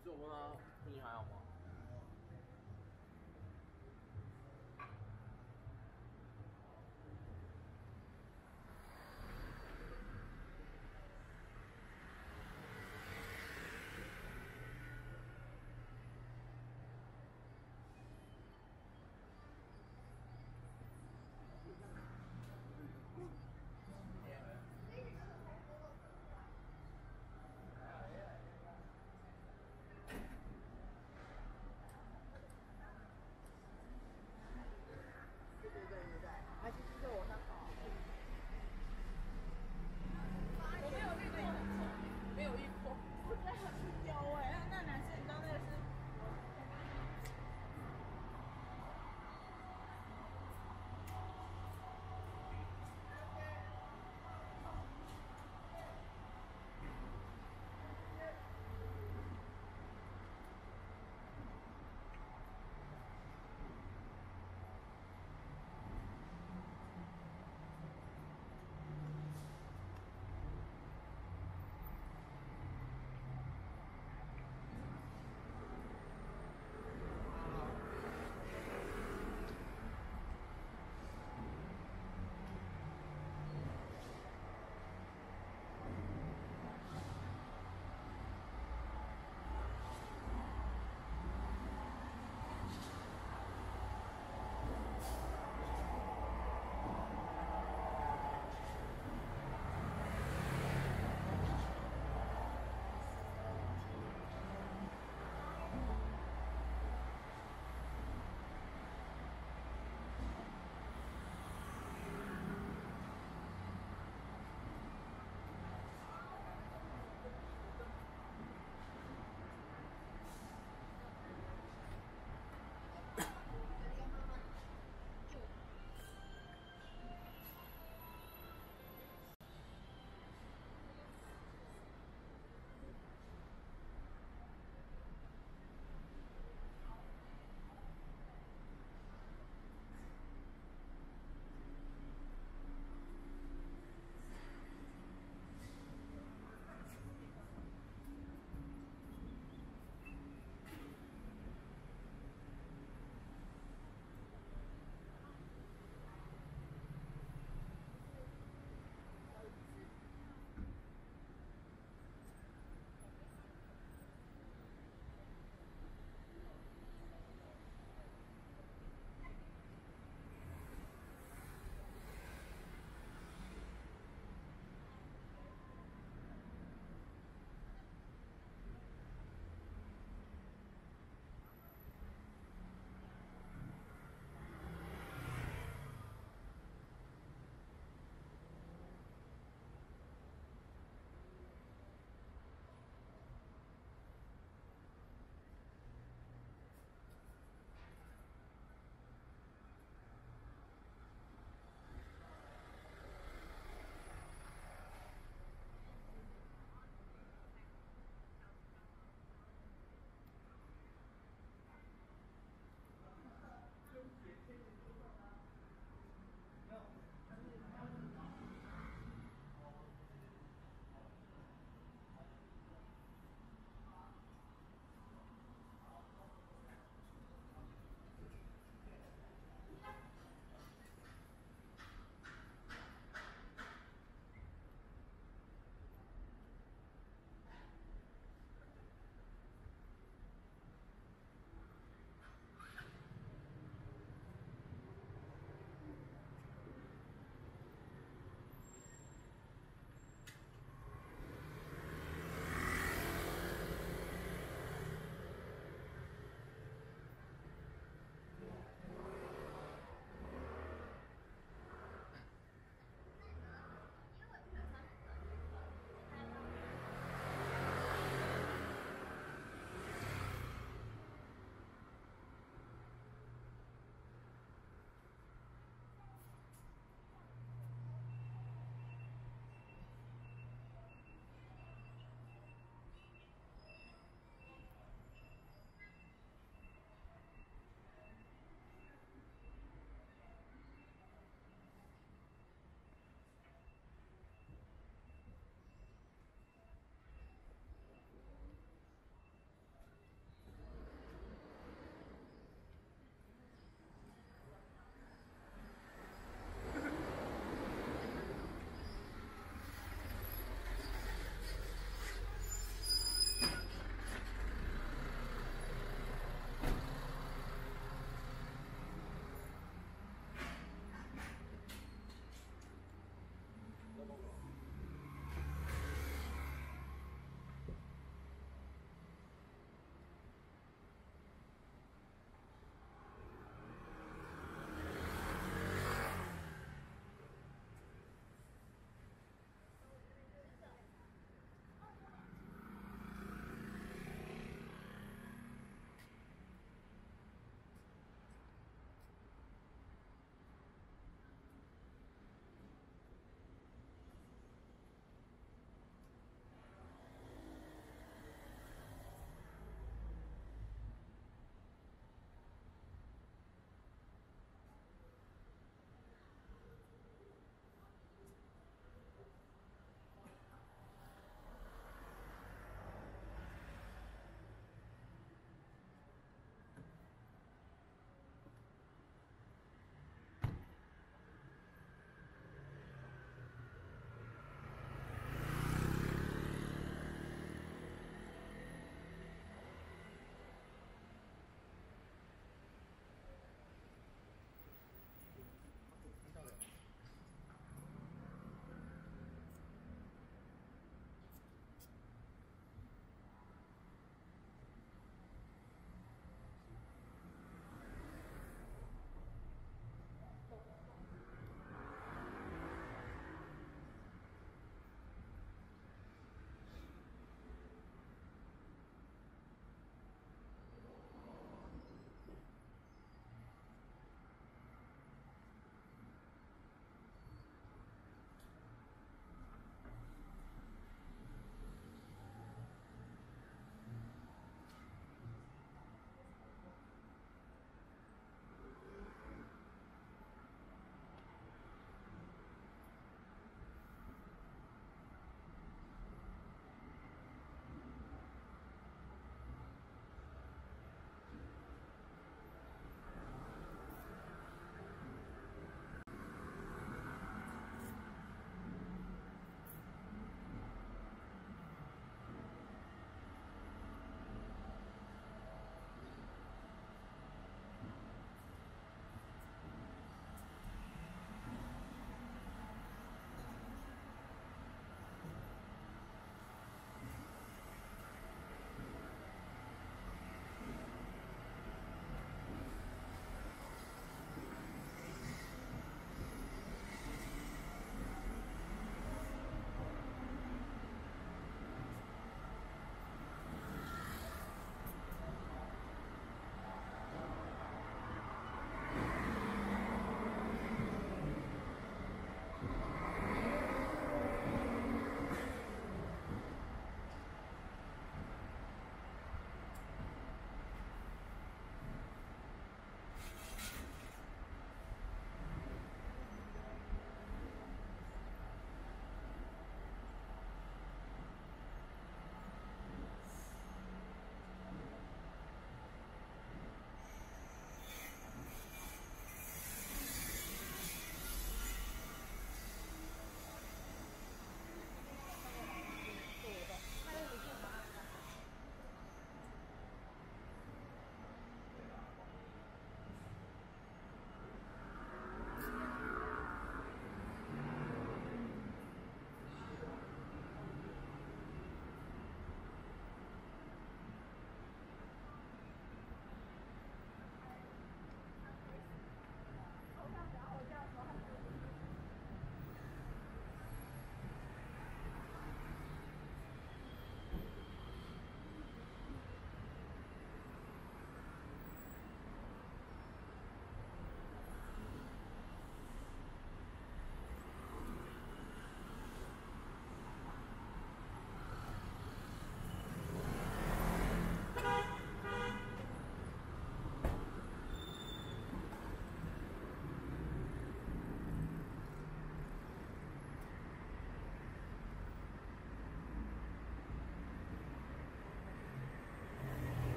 你是我问他最近还好吗？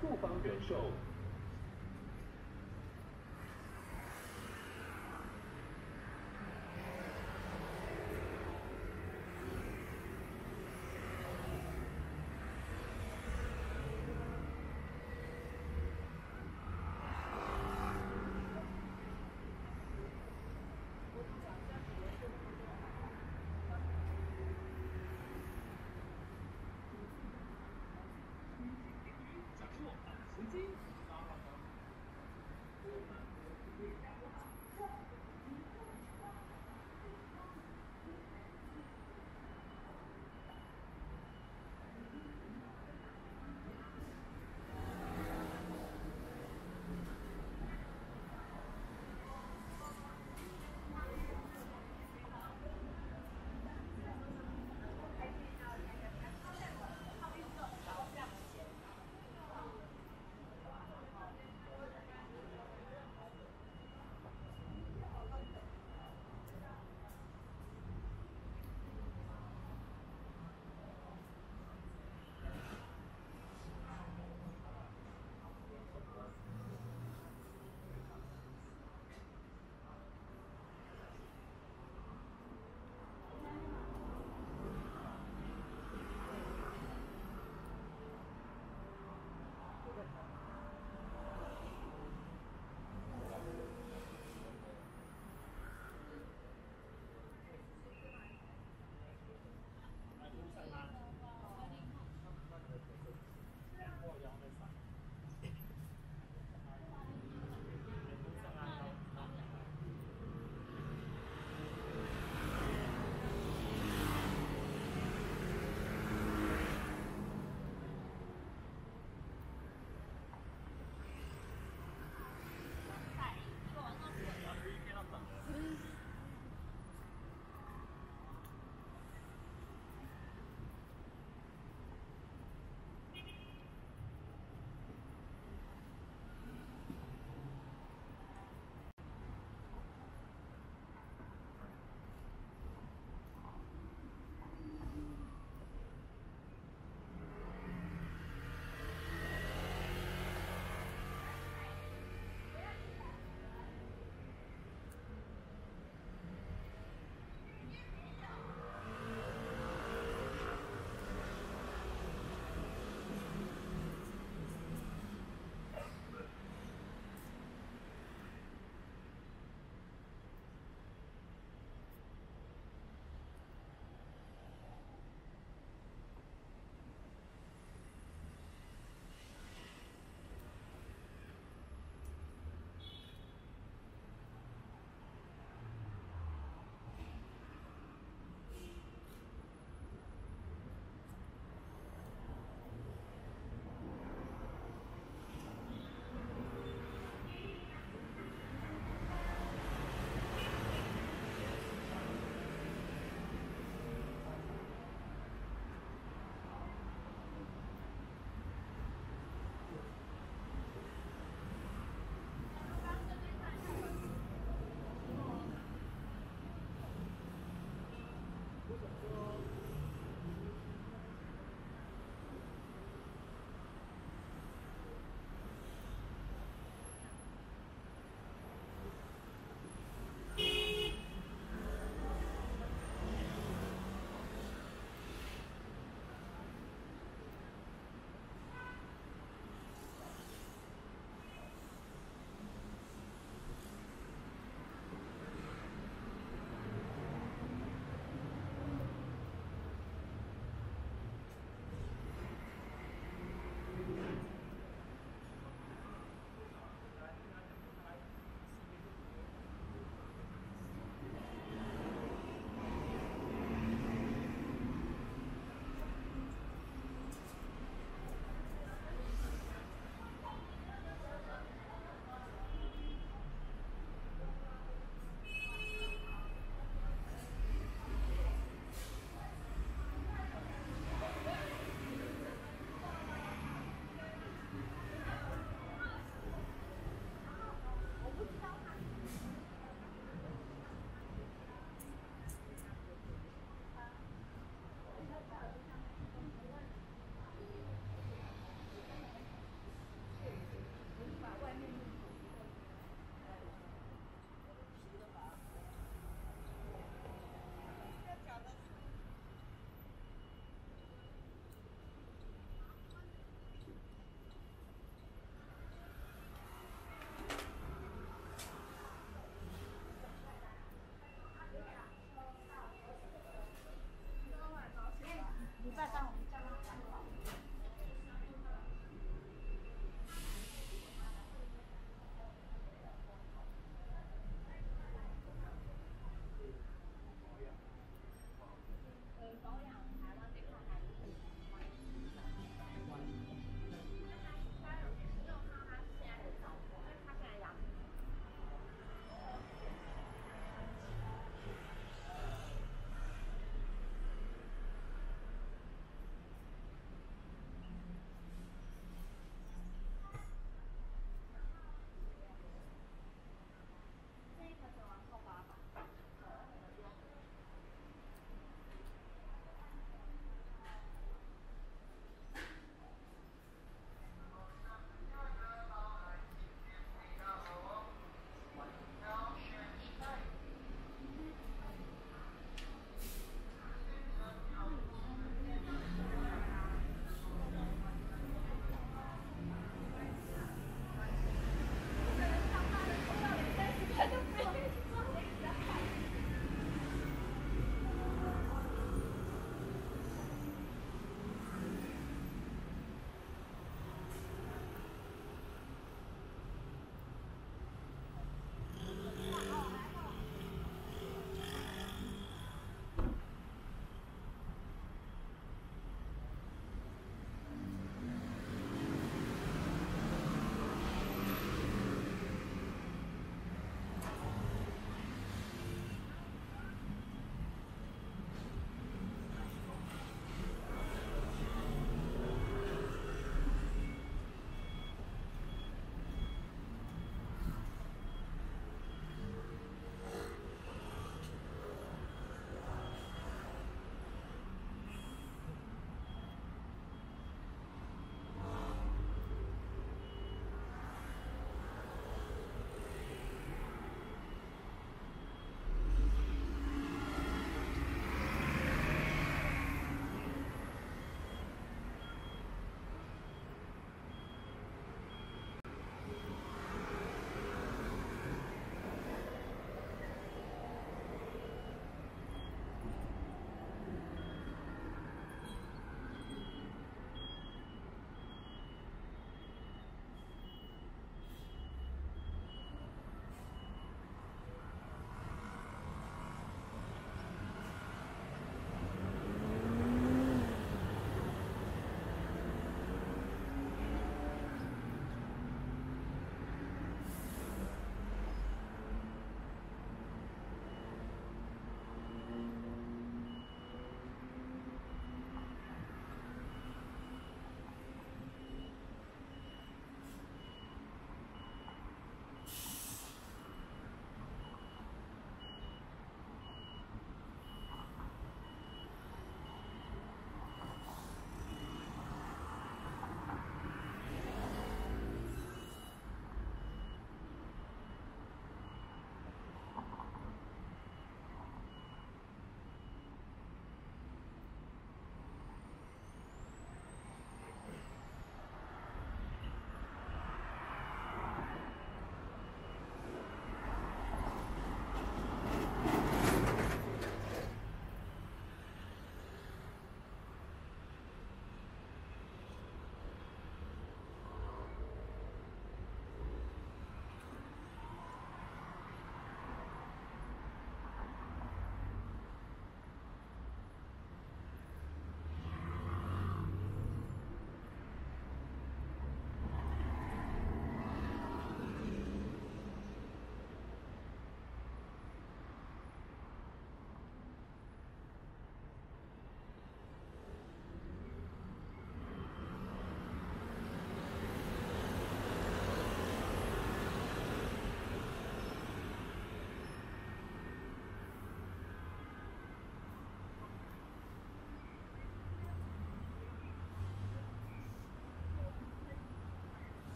不方忍受。